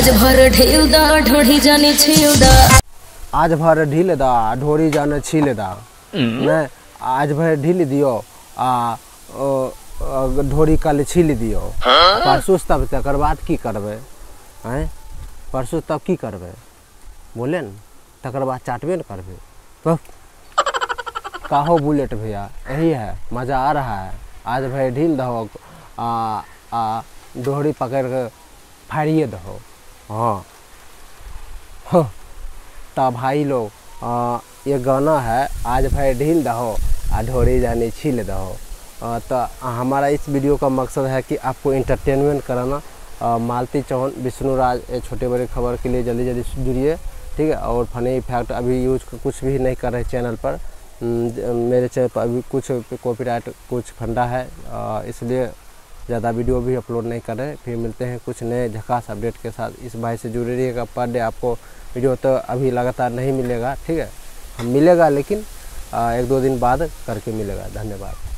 आज भर ढील दा ढोरी जाने छील दा। मैं आज भर ढील दियो आ ढोरी काल छील दियो। परसू तब तकर बाद की करबे हैं, परसू तब की करबे बोले न, तकर बाद चाटबे न करबे तो काहो बुलेट भैया। यही है मज़ा आ रहा है। आज भर ढील दहो आ ढोरी पकड़ के फाड़िए दहो। हाँ तो भाई लोग ये गाना है आज भाई ढील दहो आ ढोरी जाने छील दहो। तो हमारा इस वीडियो का मकसद है कि आपको इंटरटेनमेंट कराना। मालती चौहान विष्णुराज छोटे बड़े खबर के लिए जल्दी जल्दी जुड़िए, ठीक है। और फनी फैक्ट अभी यूज कुछ भी नहीं कर रहे चैनल पर। मेरे चैनल पर अभी कुछ कॉपीराइट कुछ फंडा है, इसलिए ज़्यादा वीडियो भी अपलोड नहीं कर रहे। फिर मिलते हैं कुछ नए झकास अपडेट के साथ। इस भाई से जुड़े रहिएगा। पर डे आपको वीडियो तो अभी लगातार नहीं मिलेगा, ठीक है। हम मिलेगा लेकिन 1-2 दिन बाद करके मिलेगा। धन्यवाद।